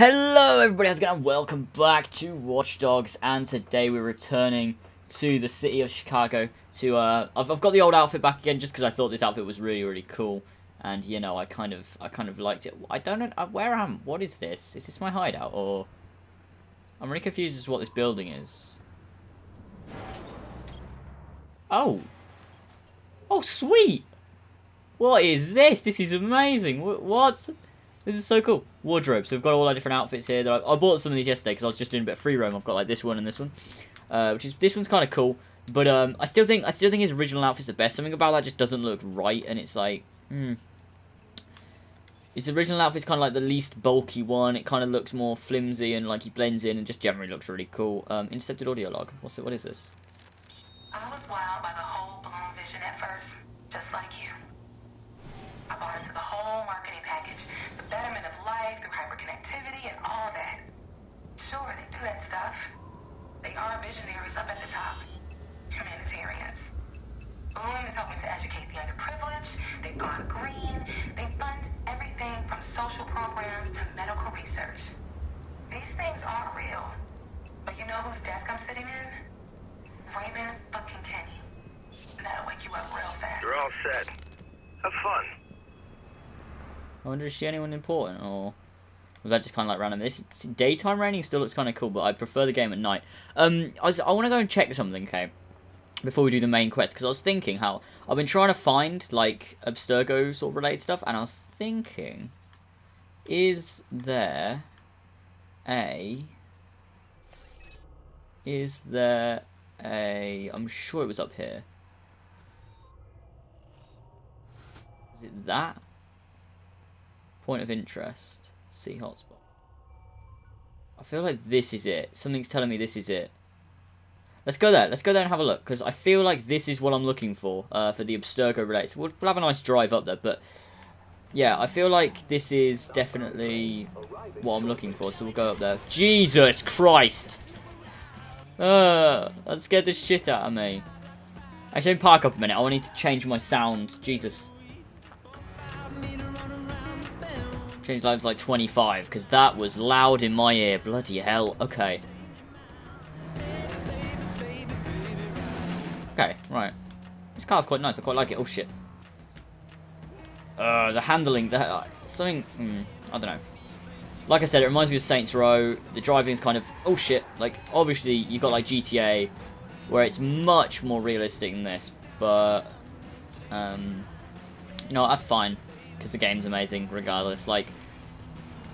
Hello everybody, how's it going? Welcome back to Watch Dogs, and today we're returning to the city of Chicago. To I've got the old outfit back again just because I thought this outfit was really cool, and you know I kind of liked it. I don't know where I am. What is this? Is this my hideout, or I'm really confused as to what this building is? Oh sweet! What is this? This is amazing. What? This is so cool. Wardrobe. So we've got all our different outfits here. That I bought some of these yesterday because I was just doing a bit of free roam. I've got like this one and this one, this one's kind of cool. But I still think his original outfit's the best. Something about that just doesn't look right, and it's like, his original outfit's kind of like the least bulky one. It kind of looks more flimsy, and like he blends in and just generally looks really cool. Intercepted audio log. What is this? I was wild by the whole Blume vision at first, just like you. I bought into the whole marketing package. Betterment of life through hyperconnectivity and all that. Sure, they do that stuff. They are visionaries up at the top. Humanitarians. Blume is helping to educate the underprivileged. They've gone green. They fund everything from social programs to medical research. These things are real. But you know whose desk I'm sitting in? Raymond fucking Kenny. That'll wake you up real fast. You're all set. Have fun. I wonder, is she anyone important, or was that just kind of like random? This daytime raining still looks kind of cool, but I prefer the game at night. I want to go and check something, okay, before we do the main quest, because I was thinking how I've been trying to find like Abstergo sort of related stuff, and I was thinking, is there a? I'm sure it was up here. Is it that? Point of interest. See hotspot. I feel like this is it. Something's telling me this is it. Let's go there. Let's go there and have a look, because I feel like this is what I'm looking for the Abstergo related. We'll have a nice drive up there, but yeah, I feel like this is definitely what I'm looking for. So we'll go up there. Jesus Christ! That scared the shit out of me. Actually, park up a minute. I need to change my sound. Jesus. Change lives like 25, because that was loud in my ear. Bloody hell. Okay. Okay, right. This car's quite nice. I quite like it. Oh, shit. The handling. Something... I don't know. Like I said, it reminds me of Saints Row. The driving is kind of... Oh, shit. Like, obviously, you've got, like, GTA, where it's much more realistic than this. But... you know, that's fine. Because the game's amazing, regardless. Like,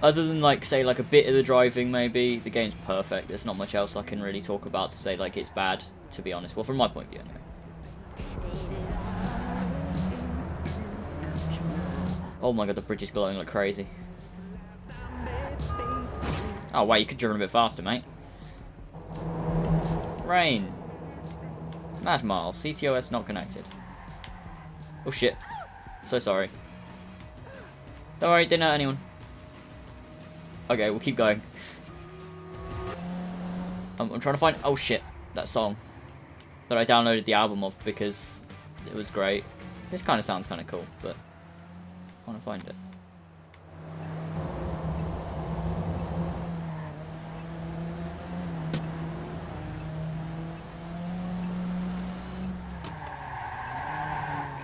other than, like, say, like, a bit of the driving, maybe, the game's perfect. There's not much else I can really talk about to say, like, it's bad, to be honest. Well, from my point of view, anyway. Oh my god, the bridge is glowing like crazy. Oh, wow, you could drive a bit faster, mate. Rain. Mad mile. CTOS not connected. Oh, shit. So sorry. Don't worry, didn't hurt anyone. Okay, we'll keep going. I'm trying to find... Oh, shit. That song. That I downloaded the album of because it was great. This kind of sounds kind of cool, but... I want to find it.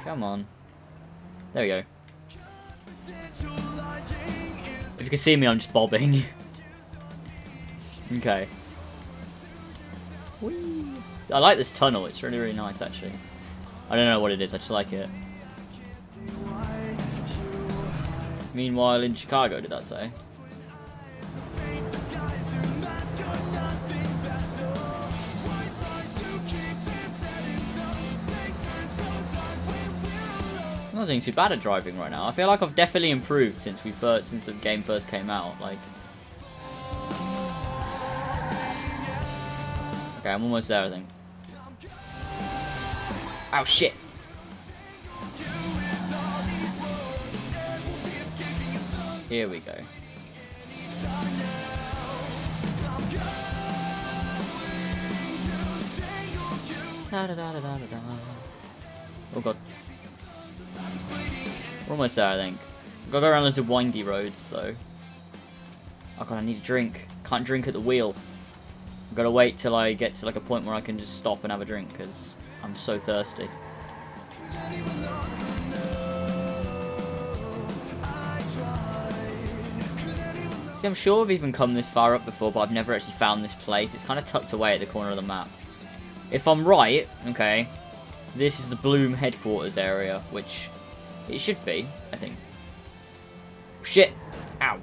Come on. There we go. If you can see me, I'm just bobbing. Okay. Whee. I like this tunnel. It's really nice, actually. I don't know what it is. I just like it. Meanwhile, in Chicago, did I say? I'm not doing too bad at driving right now. I feel like I've definitely improved since the game first came out. Like, okay, I'm almost there, I think. Oh shit! Here we go. Oh god. We're almost there, I think. We've got to go around loads of windy roads, though. Oh god, I need a drink. Can't drink at the wheel. I've got to wait till I get to like a point where I can just stop and have a drink because I'm so thirsty. See, I'm sure I've even come this far up before, but I've never actually found this place. It's kind of tucked away at the corner of the map. If I'm right, okay, this is the Blume headquarters area, which it should be, I think. Shit! Ow.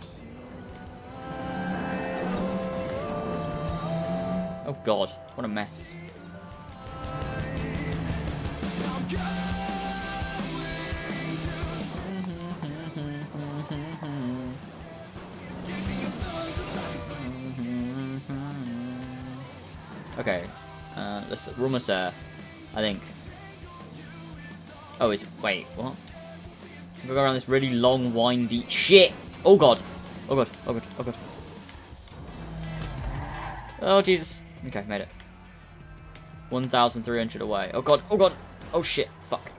Oh god, what a mess. Okay, we're almost there, I think. Oh, wait, what? We've got to go around this really long, windy... Shit! Oh god! Oh god, oh god, oh god. Oh, Jesus. Okay, made it. 1,300 away. Oh god, oh god! Oh shit, fuck.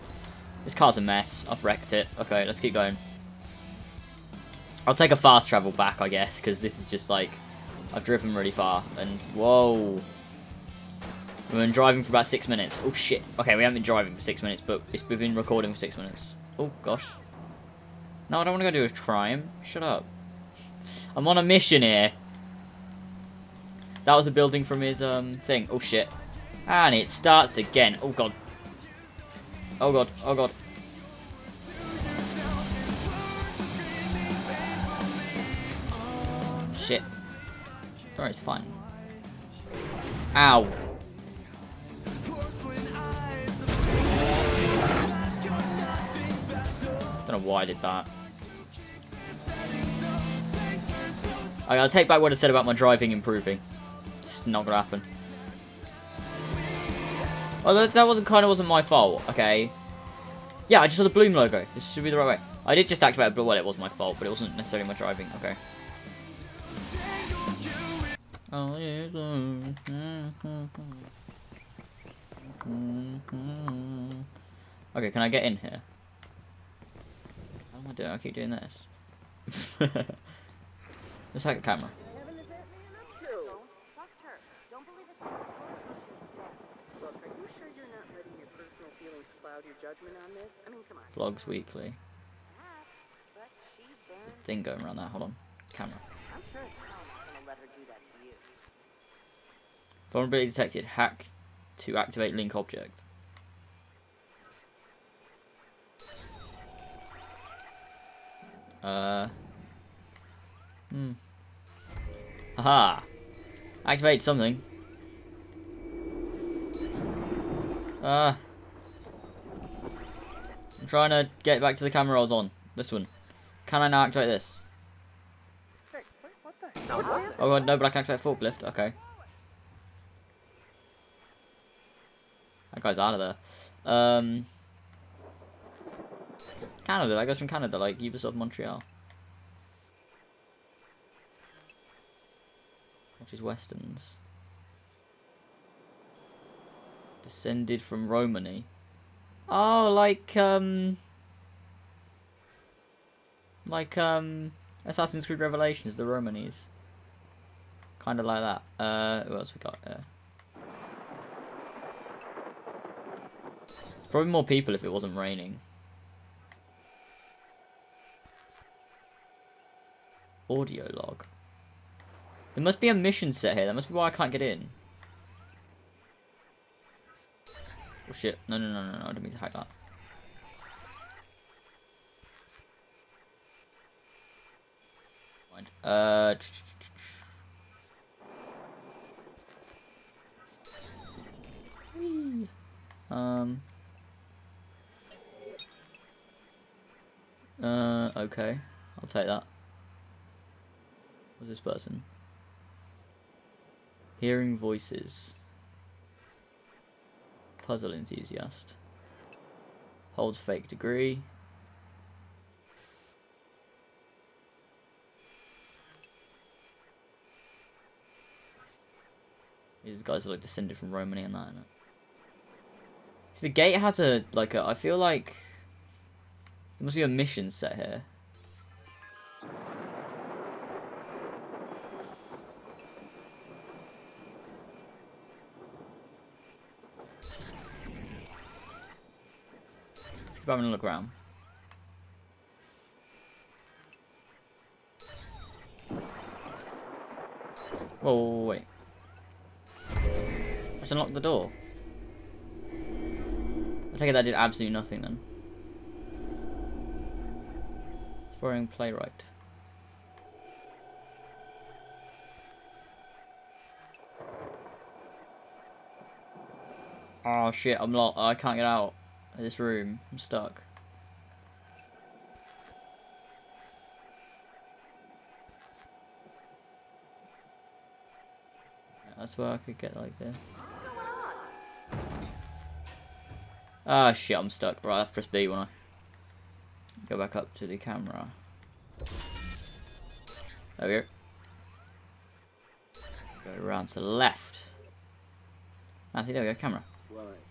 This car's a mess. I've wrecked it. Okay, let's keep going. I'll take a fast travel back, I guess, because this is just like... I've driven really far, and... Whoa! We've been driving for about 6 minutes. Oh shit. Okay, we haven't been driving for 6 minutes, but we've been recording for 6 minutes. Oh gosh. No, I don't want to go do a crime. Shut up. I'm on a mission here. That was a building from his thing. Oh shit. And it starts again. Oh god. Oh god. Oh god. Shit. Alright, it's fine. Ow. Don't know why I did that. Okay, I'll take back what I said about my driving improving. It's not gonna happen. Although that wasn't my fault. Okay. Yeah, I just saw the Blume logo. This should be the right way. I did just activate a Blume. Well, it was my fault, but it wasn't necessarily my driving. Okay. Oh yeah. Okay, can I get in here? What am I doing? I keep doing this. Let's hack a camera. Vlogs weekly. There's a thing going around there. Hold on. Camera. Vulnerability detected. Hack to activate link object. Aha! Activate something. I'm trying to get back to the camera I was on. This one. Can I now activate this? Oh god, no, but I can activate forklift. Okay. That guy's out of there. Canada, that goes from Canada, like Ubisoft Montreal. Which is Westerns. Descended from Romany. Oh, like Assassin's Creed Revelations, the Romanies. Kinda like that. Who else we got here? Probably more people if it wasn't raining. Audio log. There must be a mission set here. That must be why I can't get in. Oh shit. No, no, no, no, no. I didn't mean to hack that. Okay. I'll take that. What's this person? Hearing voices. Puzzle enthusiast. Holds fake degree. These guys are like descended from Romany and that, isn't it? See, the gate has a like a. I feel like there must be a mission set here. keep having a look around. Whoa, wait. Let's unlock the door. I take it that did absolutely nothing then. Exploring playwright. Oh shit, I'm locked. I can't get out of this room. I'm stuck. That's where I could get like this. Ah, shit, I'm stuck. Right, I have to press B when I go back up to the camera. There we go. Go around to the left. Ah, see, there we go, camera. Right.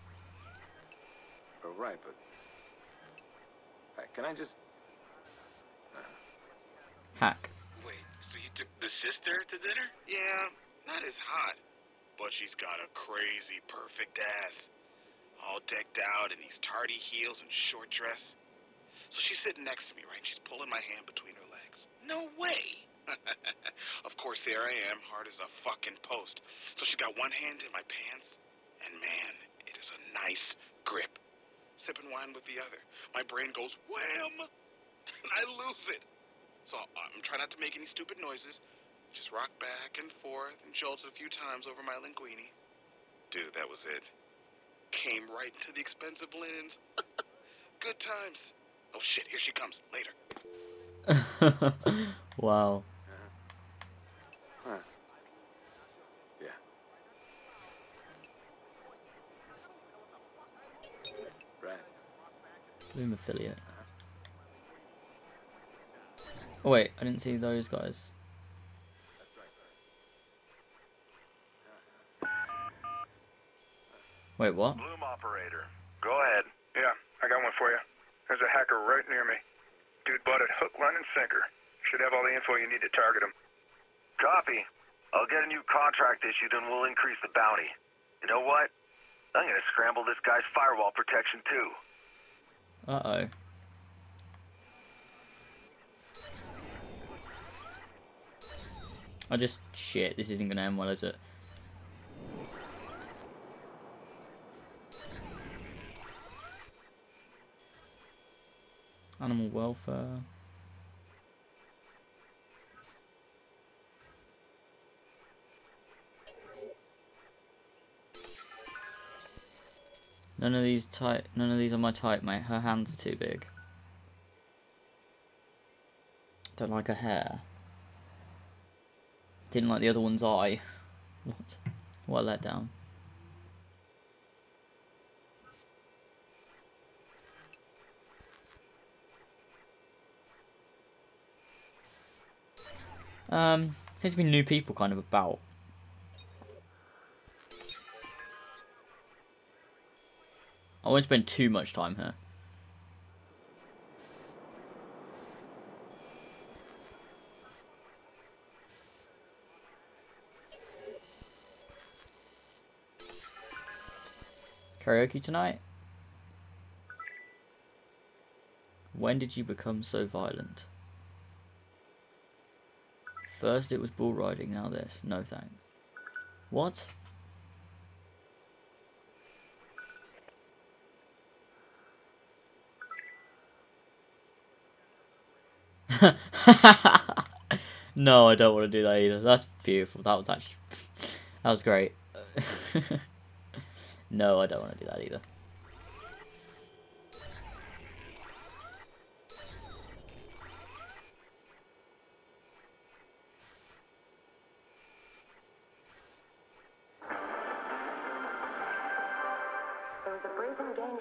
All right, but... can I just... Hack. Wait, so you took the sister to dinner? Yeah. That is hot, but she's got a crazy perfect ass, all decked out in these tarty heels and short dress. So she's sitting next to me, right? She's pulling my hand between her legs. No way! Of course, there I am, hard as a fucking post. So she got one hand in my pants, and man, it is a nice grip. Sipping wine with the other. My brain goes wham, and I lose it. So I'm trying not to make any stupid noises. Just rock back and forth and jolted a few times over my linguine. Dude, that was it. Came right to the expensive linens. Good times. Oh shit, here she comes. Later. Wow. Huh. Yeah. Right. Blume affiliate. Oh wait, I didn't see those guys. Wait, what? Blume operator. Go ahead. Yeah, I got one for you. There's a hacker right near me. Dude bought it hook, line, and sinker. Should have all the info you need to target him. Copy. I'll get a new contract issued and we'll increase the bounty. You know what? I'm gonna scramble this guy's firewall protection too. Uh-oh. I just... shit, this isn't gonna end well, is it? Animal welfare. None of these are my type, mate. Her hands are too big. Don't like her hair. Didn't like the other one's eye. What a letdown. Seems to be new people kind of about. I won't spend too much time here. Karaoke tonight? When did you become so violent? First it was bull riding, now this. No thanks. What? No, I don't want to do that either. That's beautiful. That was actually... that was great. No, I don't want to do that either.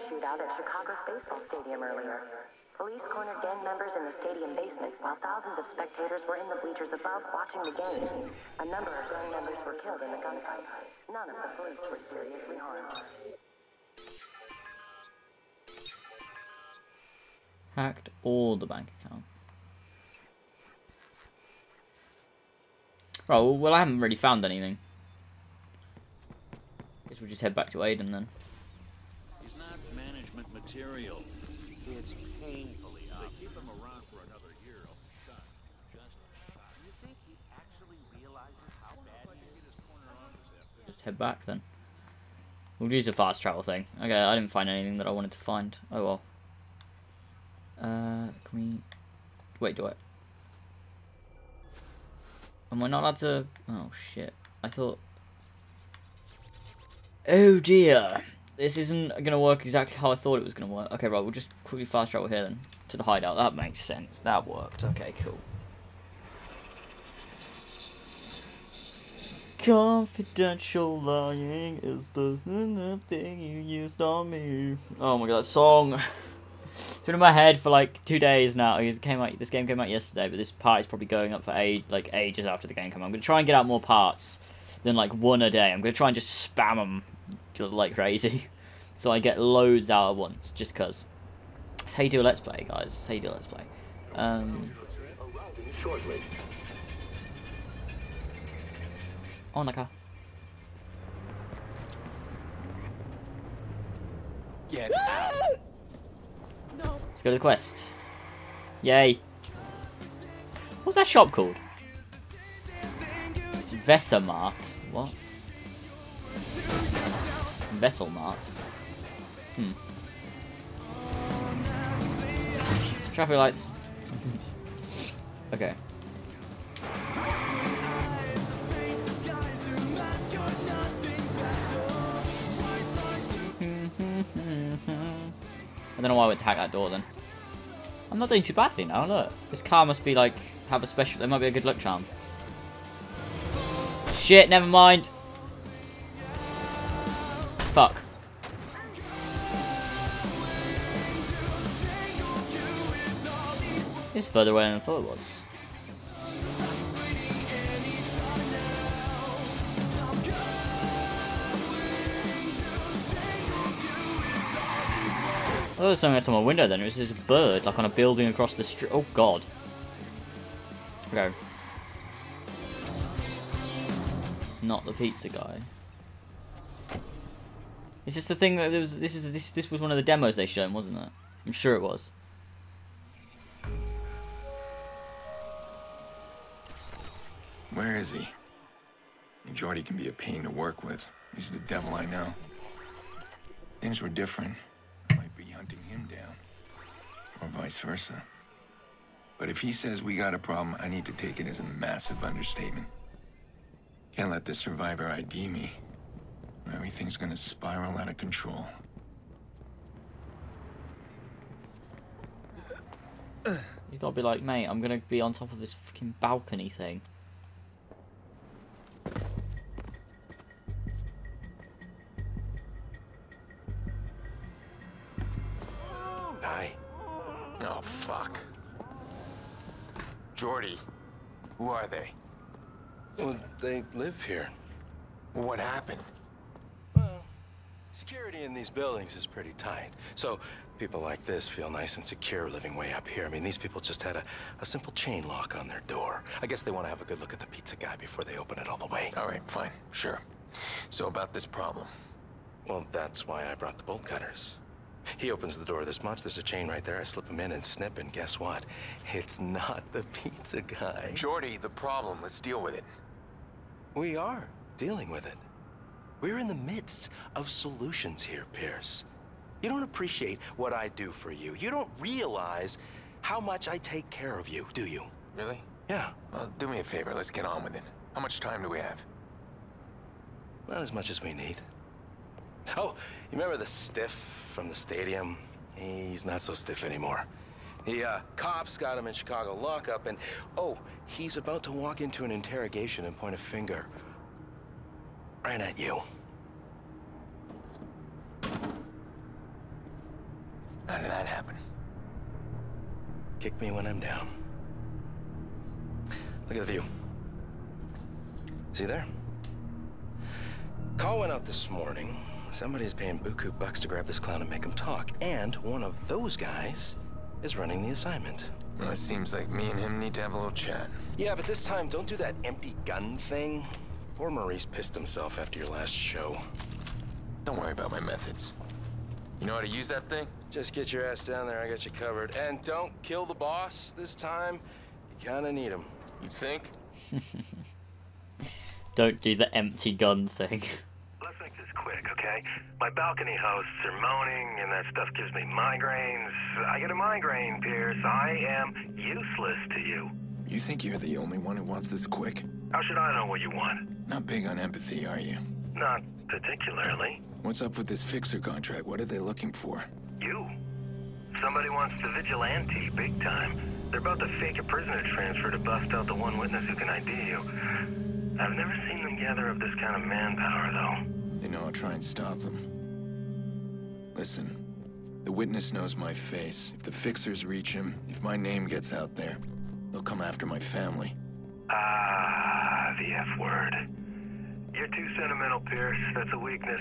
Shootout at Chicago's baseball stadium earlier. Police cornered gang members in the stadium basement while thousands of spectators were in the bleachers above watching the game. A number of gang members were killed in the gunfight. None of the police were seriously harmed. Hacked all the bank account. Right, well I haven't really found anything. Guess we'll just head back to Aiden then. Material. It's painfully obvious. They keep him around for another year. Do you think he actually realizes how bad he is? Just head back then. We'll use a fast travel thing. Okay, I didn't find anything that I wanted to find. Oh well. Can we... Wait, do I... Am I not allowed to... Oh, shit. I thought... Oh, dear. This isn't going to work exactly how I thought it was going to work. Okay, right, we'll just quickly fast travel here then. To the hideout. That makes sense. That worked. Okay, cool. Confidential lying is the thing you used on me. Oh my god, that song. It's been in my head for like 2 days now. This game came out yesterday, but this part is probably going up for ages after the game came out. I'm going to try and get out more parts than like one a day. I'm going to try and just spam them like crazy. So I get loads out at once, just because. That's how you do a Let's Play, guys. That's how you do a Let's Play. On the car. Get out. No. Let's go to the quest. Yay. What's that shop called? Vessel Mart. What? Vessel Mart. Hmm. Traffic lights. Okay. I don't know why I would hack that door then. I'm not doing too badly now, look. This car must be like, have a special, there might be a good luck charm. Shit, never mind. Fuck. It's further away than I thought it was. I thought there was something outside my window then, it was this bird, like on a building across the street. Oh god. Okay. Not the pizza guy. It's just the thing that there was, this was one of the demos they showed, wasn't it? I'm sure it was. Where is he? Jordi can be a pain to work with. He's the devil I know. Things were different. Hunting him down, or vice versa. But if he says we got a problem, I need to take it as a massive understatement. Can't let this survivor ID me. Everything's gonna spiral out of control. You gotta be like, mate, I'm gonna be on top of this fucking balcony thing. Oh, fuck. Jordi, who are they? Well, they live here. What happened? Well, security in these buildings is pretty tight. So people like this feel nice and secure living way up here. I mean, these people just had a simple chain lock on their door. I guess they want to have a good look at the pizza guy before they open it all the way. All right, fine, sure. So about this problem? Well, that's why I brought the bolt cutters. He opens the door this much, there's a chain right there, I slip him in and snip, and guess what? It's not the pizza guy. Jordi, the problem, let's deal with it. We are dealing with it. We're in the midst of solutions here, Pierce. You don't appreciate what I do for you. You don't realize how much I take care of you, do you? Really? Yeah. Well, do me a favor, let's get on with it. How much time do we have? Not as much as we need. Oh, you remember the stiff from the stadium? He's not so stiff anymore. The cops got him in Chicago lockup, and oh, he's about to walk into an interrogation and point a finger right at you. How did that happen? Kick me when I'm down. Look at the view. See there? Call went out this morning. Somebody's paying buku bucks to grab this clown and make him talk, and one of those guys is running the assignment. Well, it seems like me and him need to have a little chat. Yeah, but this time, don't do that empty gun thing. Poor Maurice pissed himself after your last show. Don't worry about my methods. You know how to use that thing? Just get your ass down there, I got you covered. And don't kill the boss this time. You kinda need him. You think? Don't do the empty gun thing. Let's make this quick, okay? My balcony hosts are moaning and that stuff gives me migraines. I get a migraine, Pierce. I am useless to you. You think you're the only one who wants this quick? How should I know what you want? Not big on empathy, are you? Not particularly. What's up with this fixer contract? What are they looking for? You. Somebody wants the vigilante big time. They're about to fake a prisoner transfer to bust out the one witness who can ID you. I've never seen them gather up this kind of manpower, though. They know I'll try and stop them. Listen, the witness knows my face. If the fixers reach him, if my name gets out there, they'll come after my family. Ah, the F word. You're too sentimental, Pierce. That's a weakness.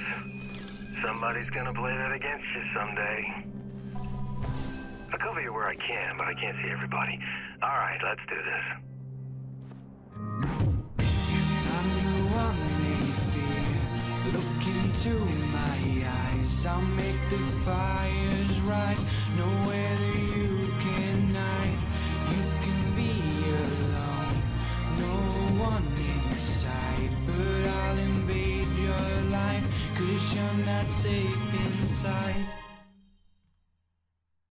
Somebody's gonna play that against you someday. I'll cover you where I can, but I can't see everybody. All right, let's do this. I'm the one they fear. Look into my eyes. I'll make the fires rise. Nowhere that you can hide. You can be alone. No one inside, but I'll invade your life, 'cause you're not safe inside.